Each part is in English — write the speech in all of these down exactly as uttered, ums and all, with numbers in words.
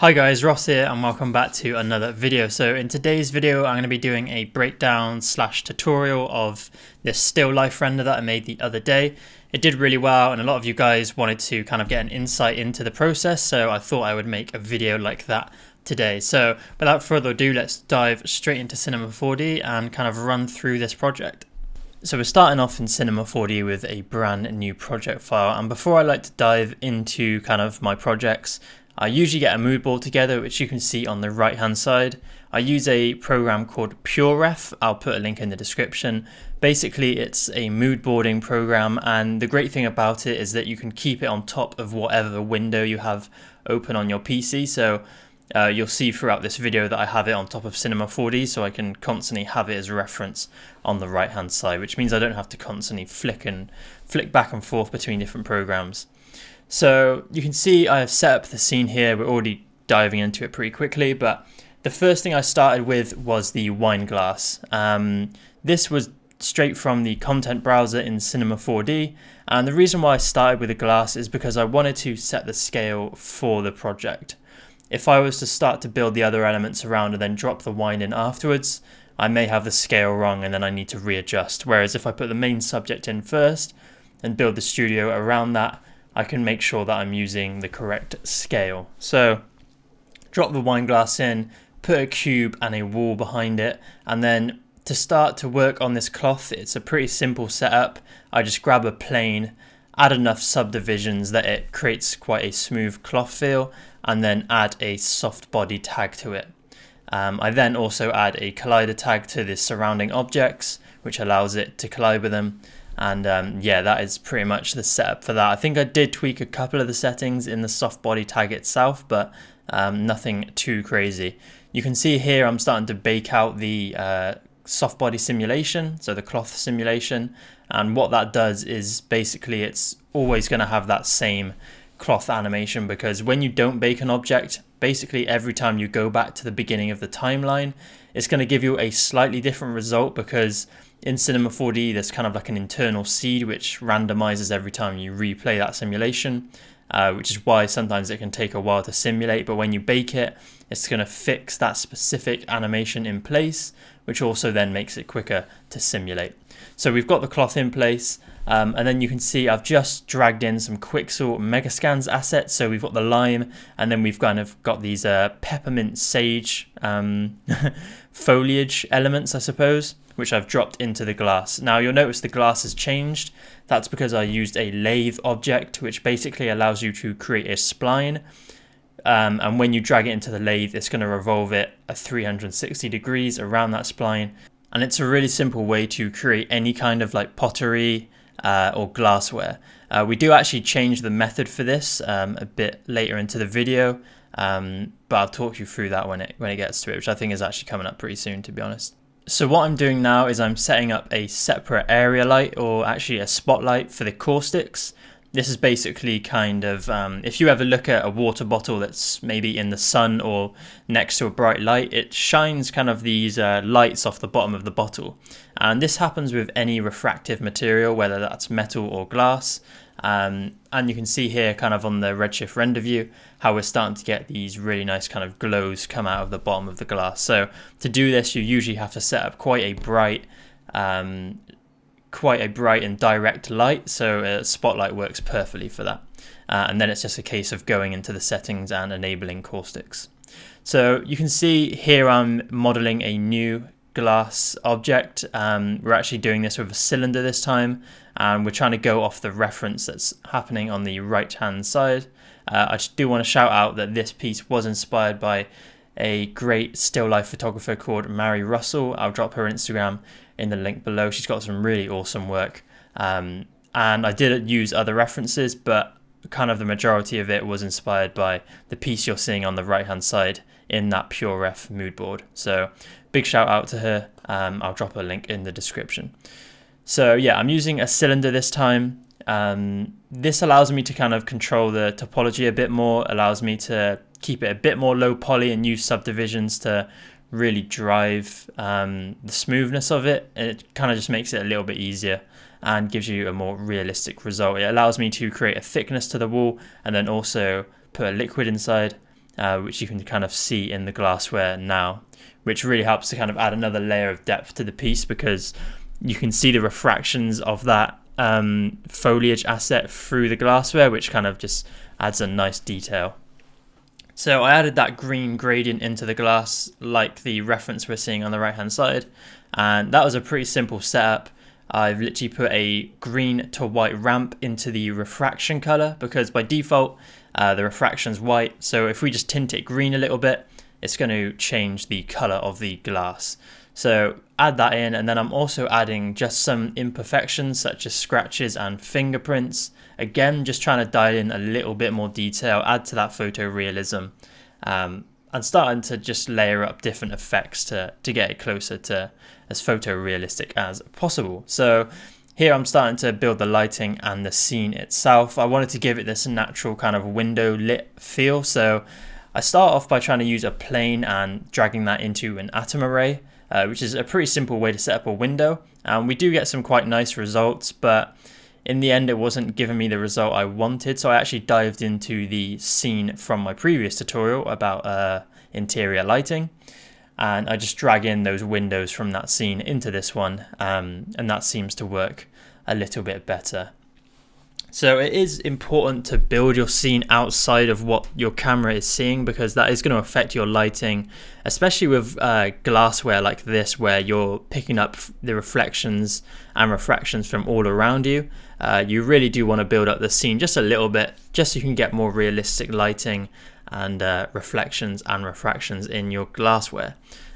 Hi guys, Ross here and welcome back to another video. So in today's video I'm going to be doing a breakdown slash tutorial of this still life render that I made the other day. It did really well and a lot of you guys wanted to kind of get an insight into the process, so I thought I would make a video like that today. So without further ado, let's dive straight into Cinema four D and kind of run through this project. So we're starting off in Cinema four D with a brand new project file, and before I like to dive into kind of my projects, I usually get a mood board together, which you can see on the right hand side. I use a program called PureRef. I'll put a link in the description. Basically, it's a mood boarding program, and the great thing about it is that you can keep it on top of whatever window you have open on your P C. So uh, you'll see throughout this video that I have it on top of Cinema four D, so I can constantly have it as reference on the right hand side, which means I don't have to constantly flick and flick back and forth between different programs. So you can see I have set up the scene here. We're already diving into it pretty quickly, but the first thing I started with was the wine glass. Um, this was straight from the content browser in Cinema four D, and the reason why I started with a glass is because I wanted to set the scale for the project. If I was to start to build the other elements around and then drop the wine in afterwards, I may have the scale wrong and then I need to readjust. Whereas if I put the main subject in first and build the studio around that, I can make sure that I'm using the correct scale. So drop the wine glass in, put a cube and a wall behind it, and then to start to work on this cloth, it's a pretty simple setup. I just grab a plane, add enough subdivisions that it creates quite a smooth cloth feel, and then add a soft body tag to it. Um, I then also add a collider tag to the surrounding objects, which allows it to collide with them. And um, yeah, that is pretty much the setup for that. I think I did tweak a couple of the settings in the soft body tag itself, but um, nothing too crazy. You can see here I'm starting to bake out the uh, soft body simulation, so the cloth simulation. And what that does is basically it's always going to have that same cloth animation, because when you don't bake an object, basically every time you go back to the beginning of the timeline, it's going to give you a slightly different result, because in Cinema four D there's kind of like an internal seed which randomizes every time you replay that simulation, uh, which is why sometimes it can take a while to simulate. But when you bake it, it's going to fix that specific animation in place, which also then makes it quicker to simulate. So we've got the cloth in place, um, and then you can see I've just dragged in some Quixel Megascans assets. So we've got the lime, and then we've kind of got these uh, peppermint sage um, foliage elements, I suppose, which I've dropped into the glass. Now you'll notice the glass has changed. That's because I used a lathe object, which basically allows you to create a spline. Um, and when you drag it into the lathe, it's going to revolve it at three hundred sixty degrees around that spline. And it's a really simple way to create any kind of like pottery uh, or glassware. Uh, we do actually change the method for this um, a bit later into the video, um, but I'll talk you through that when it, when it gets to it, which I think is actually coming up pretty soon, to be honest. So what I'm doing now is I'm setting up a separate area light, or actually a spotlight, for the caustics. This is basically kind of, um, if you ever look at a water bottle that's maybe in the sun or next to a bright light, it shines kind of these uh, lights off the bottom of the bottle. And this happens with any refractive material, whether that's metal or glass. Um, and you can see here kind of on the Redshift render view how we're starting to get these really nice kind of glows come out of the bottom of the glass. So to do this, you usually have to set up quite a bright um, quite a bright and direct light, so a spotlight works perfectly for that. Uh, and then it's just a case of going into the settings and enabling caustics. So you can see here I'm modeling a new glass object. Um, we're actually doing this with a cylinder this time, and we're trying to go off the reference that's happening on the right hand side. Uh, I just do want to shout out that this piece was inspired by a great still life photographer called Mary Russell. I'll drop her Instagram in the link below. She's got some really awesome work. Um, and I did use other references, but kind of the majority of it was inspired by the piece you're seeing on the right hand side in that PureRef mood board. So big shout out to her. Um, I'll drop a link in the description. So yeah, I'm using a cylinder this time. Um, this allows me to kind of control the topology a bit more, allows me to keep it a bit more low poly and use subdivisions to really drive um, the smoothness of it. It kind of just makes it a little bit easier and gives you a more realistic result. It allows me to create a thickness to the wall and then also put a liquid inside, uh, which you can kind of see in the glassware now, which really helps to kind of add another layer of depth to the piece, because you can see the refractions of that um, foliage asset through the glassware, which kind of just adds a nice detail. So I added that green gradient into the glass like the reference we're seeing on the right hand side, and that was a pretty simple setup. I've literally put a green to white ramp into the refraction color, because by default uh, the refraction's white, so if we just tint it green a little bit, it's going to change the color of the glass. So add that in, and then I'm also adding just some imperfections such as scratches and fingerprints. Again, just trying to dial in a little bit more detail, add to that photorealism, um, and starting to just layer up different effects to, to get it closer to as photorealistic as possible. So here I'm starting to build the lighting and the scene itself. I wanted to give it this natural kind of window lit feel. So I start off by trying to use a plane and dragging that into an atom array, uh, which is a pretty simple way to set up a window. And we do get some quite nice results, but in the end, it wasn't giving me the result I wanted, so I actually dived into the scene from my previous tutorial about uh, interior lighting, and I just drag in those windows from that scene into this one, um, and that seems to work a little bit better. So it is important to build your scene outside of what your camera is seeing, because that is going to affect your lighting, especially with uh, glassware like this, where you're picking up the reflections and refractions from all around you. Uh, you really do want to build up the scene just a little bit, just so you can get more realistic lighting and uh, reflections and refractions in your glassware.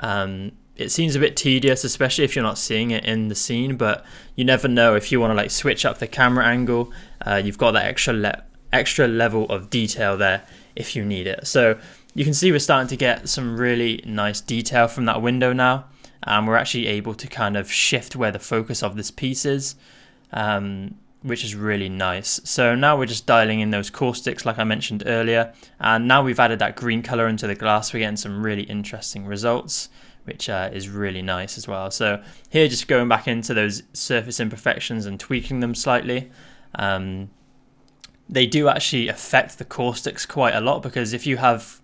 Um, It seems a bit tedious, especially if you're not seeing it in the scene, but you never know. If you want to like switch up the camera angle, uh, you've got that extra le extra level of detail there if you need it. So you can see we're starting to get some really nice detail from that window now, and we're actually able to kind of shift where the focus of this piece is, um, which is really nice. So now we're just dialing in those caustics like I mentioned earlier, and now we've added that green color into the glass, we're getting some really interesting results, which uh, is really nice as well. So here, just going back into those surface imperfections and tweaking them slightly. Um, they do actually affect the caustics quite a lot, because if you have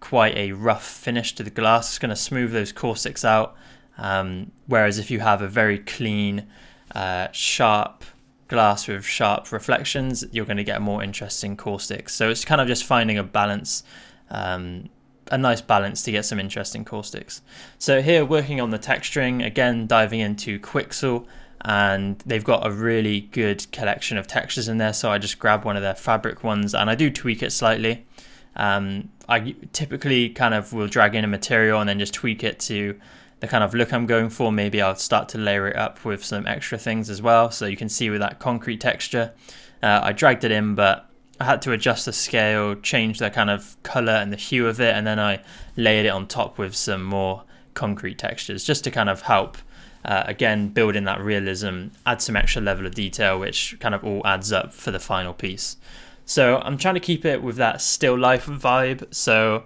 quite a rough finish to the glass, it's going to smooth those caustics out. Um, whereas if you have a very clean, uh, sharp glass with sharp reflections, you're going to get more interesting caustics. So it's kind of just finding a balance, um, a nice balance to get some interesting caustics. So here, working on the texturing, again diving into Quixel, and they've got a really good collection of textures in there, so I just grab one of their fabric ones and I do tweak it slightly. Um, I typically kind of will drag in a material and then just tweak it to the kind of look I'm going for. Maybe I'll start to layer it up with some extra things as well. So you can see with that concrete texture, uh, I dragged it in, but I had to adjust the scale, change the kind of color and the hue of it, and then I layered it on top with some more concrete textures just to kind of help, uh, again, build in that realism, add some extra level of detail, which kind of all adds up for the final piece. So I'm trying to keep it with that still life vibe, so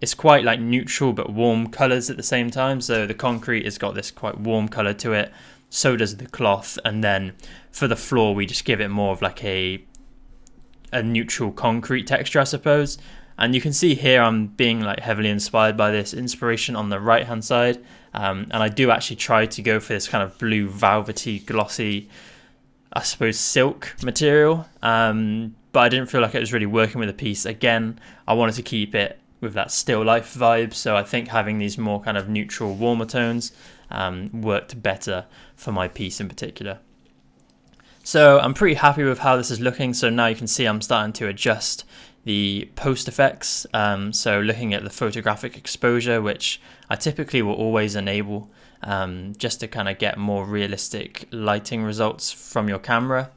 it's quite like neutral but warm colors at the same time. So the concrete has got this quite warm color to it, so does the cloth, and then for the floor we just give it more of like a a neutral concrete texture, I suppose. And you can see here I'm being like heavily inspired by this inspiration on the right hand side, um, and I do actually try to go for this kind of blue velvety glossy, I suppose, silk material, um, but I didn't feel like it was really working with the piece. Again, I wanted to keep it with that still life vibe, so I think having these more kind of neutral warmer tones um, worked better for my piece in particular. So I'm pretty happy with how this is looking. So now you can see I'm starting to adjust the post effects. Um, so looking at the photographic exposure, which I typically will always enable, um, just to kind of get more realistic lighting results from your camera.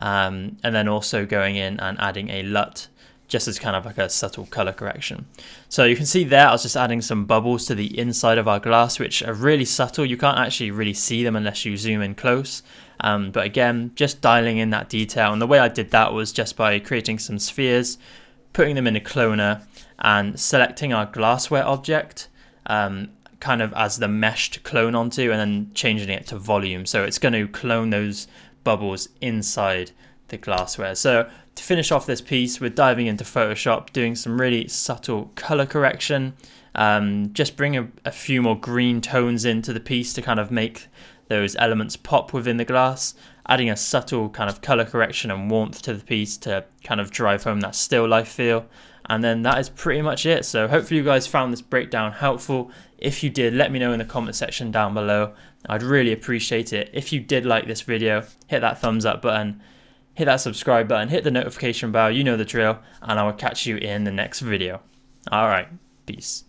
Um, and then also going in and adding a L U T, just as kind of like a subtle color correction. So you can see there, I was just adding some bubbles to the inside of our glass, which are really subtle. You can't actually really see them unless you zoom in close. Um, but again, just dialing in that detail. And the way I did that was just by creating some spheres, putting them in a cloner, and selecting our glassware object um, kind of as the mesh to clone onto, and then changing it to volume. So it's going to clone those bubbles inside the glassware. So To finish off this piece, we're diving into Photoshop, doing some really subtle color correction, um, just bring a, a few more green tones into the piece to kind of make those elements pop within the glass, adding a subtle kind of color correction and warmth to the piece to kind of drive home that still life feel. And then that is pretty much it. So hopefully you guys found this breakdown helpful. If you did, let me know in the comment section down below. I'd really appreciate it. If you did like this video, hit that thumbs up button, hit that subscribe button, hit the notification bell, you know the drill, and I will catch you in the next video. All right, peace.